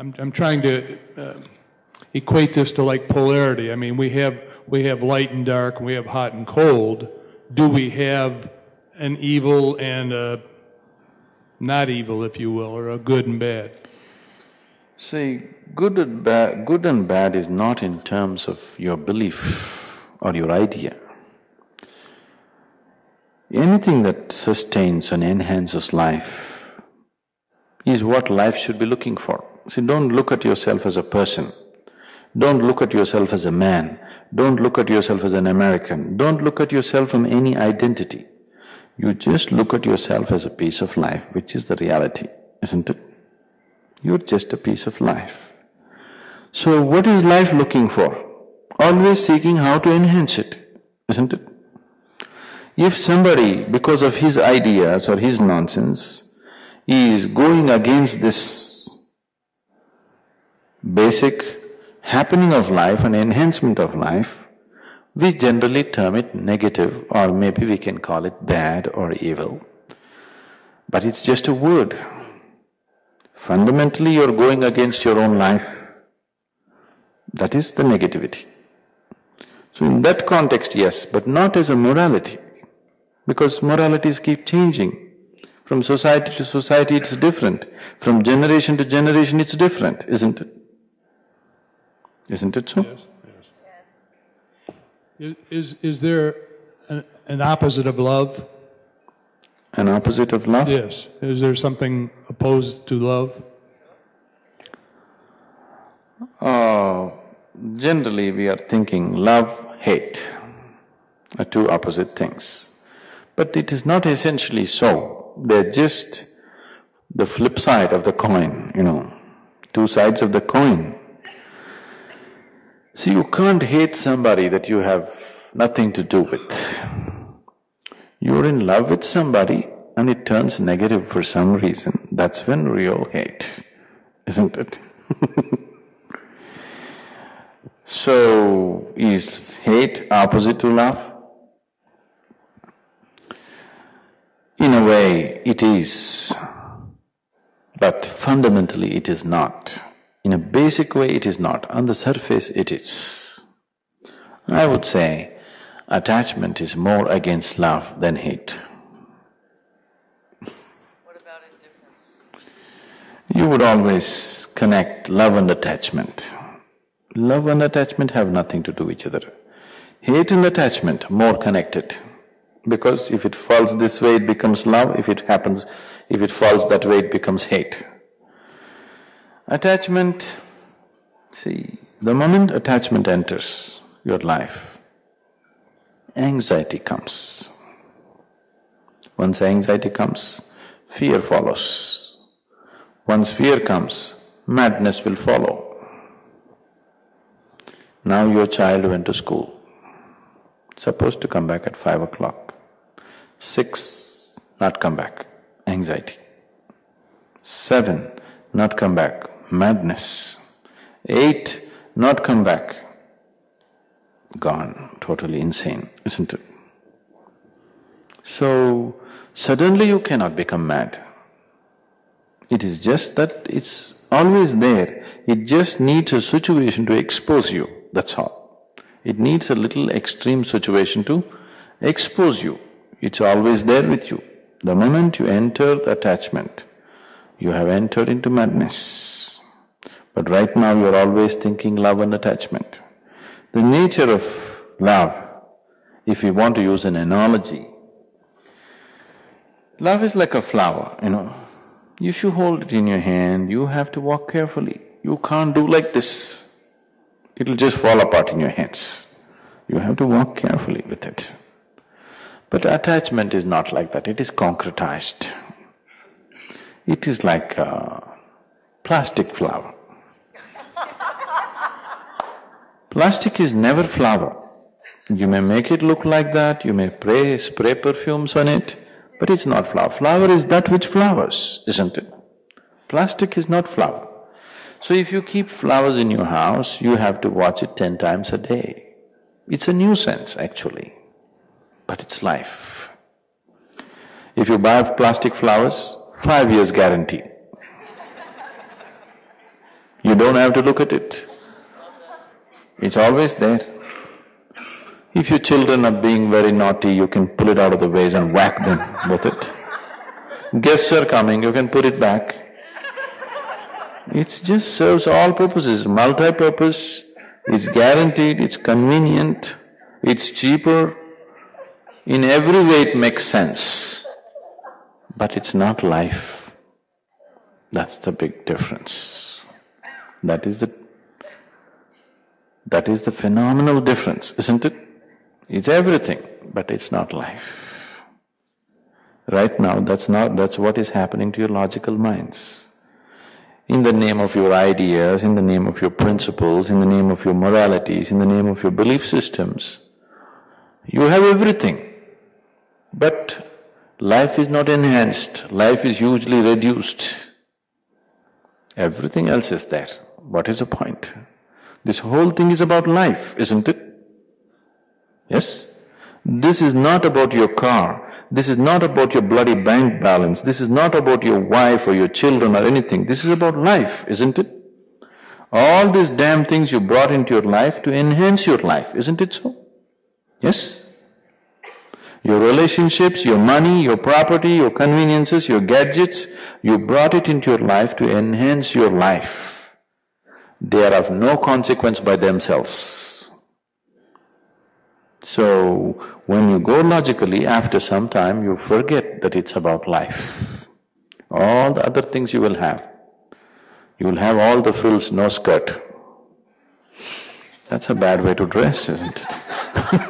I'm trying to equate this to like polarity. I mean, we have light and dark, and we have hot and cold. Do we have an evil and a not evil, if you will, or a good and bad? See, good and bad is not in terms of your belief or your idea. Anything that sustains and enhances life is what life should be looking for. See, don't look at yourself as a person, don't look at yourself as a man, don't look at yourself as an American, don't look at yourself from any identity. You just look at yourself as a piece of life, which is the reality, isn't it? You're just a piece of life. So what is life looking for? Always seeking how to enhance it, isn't it? If somebody, because of his ideas or his nonsense, is going against this basic happening of life and enhancement of life, we generally term it negative, or maybe we can call it bad or evil. But it's just a word. Fundamentally, you're going against your own life. That is the negativity. So in that context, yes, but not as a morality, because moralities keep changing. From society to society, it's different. From generation to generation, it's different, isn't it? Isn't it so? Yes. Is there an opposite of love? An opposite of love? Yes. Is there something opposed to love? Generally we are thinking love, hate are two opposite things. But it is not essentially so. They're just the flip side of the coin, you know, two sides of the coin. See, you can't hate somebody that you have nothing to do with. You're in love with somebody and it turns negative for some reason. That's when real hate, isn't it? So, is hate opposite to love? In a way, it is, but fundamentally it is not. In a basic way, it is not. On the surface, it is. I would say attachment is more against love than hate. What about indifference? You would always connect love and attachment. Love and attachment have nothing to do with each other. Hate and attachment, more connected. Because if it falls this way, it becomes love. If it falls that way, it becomes hate. Attachment, see, the moment attachment enters your life, anxiety comes. Once anxiety comes, fear follows. Once fear comes, madness will follow. Now your child went to school, supposed to come back at 5 o'clock, 6, not come back, anxiety, 7, not come back, madness, 8, not come back, gone, totally insane, isn't it? So, suddenly you cannot become mad. It is just that it's always there, it just needs a situation to expose you, that's all. It needs a little extreme situation to expose you, it's always there with you. The moment you enter the attachment, you have entered into madness. But right now you are always thinking love and attachment. The nature of love, if we want to use an analogy, love is like a flower, you know. If you hold it in your hand, you have to walk carefully. You can't do like this. It'll just fall apart in your hands. You have to walk carefully with it. But attachment is not like that, it is concretized. It is like a plastic flower. Plastic is never flower. You may make it look like that, you may spray perfumes on it, but it's not flower. Flower is that which flowers, isn't it? Plastic is not flower. So if you keep flowers in your house, you have to watch it 10 times a day. It's a nuisance actually, but it's life. If you buy plastic flowers, 5 years guarantee. You don't have to look at it. It's always there. If your children are being very naughty, you can pull it out of the vase and whack them with it. Guests are coming, you can put it back. It just serves all purposes, multi-purpose, it's guaranteed, it's convenient, it's cheaper. In every way it makes sense, but it's not life. That's the big difference. That is the phenomenal difference, isn't it? It's everything, but it's not life. Right now, that's what is happening to your logical minds. In the name of your ideas, in the name of your principles, in the name of your moralities, in the name of your belief systems, you have everything. But life is not enhanced, life is hugely reduced. Everything else is there. What is the point? This whole thing is about life, isn't it? Yes? This is not about your car, this is not about your bloody bank balance, this is not about your wife or your children or anything, this is about life, isn't it? All these damn things you brought into your life to enhance your life, isn't it so? Yes? Your relationships, your money, your property, your conveniences, your gadgets, you brought it into your life to enhance your life. They are of no consequence by themselves. So, when you go logically, after some time you forget that it's about life. All the other things you will have. You will have all the frills, no skirt. That's a bad way to dress, isn't it?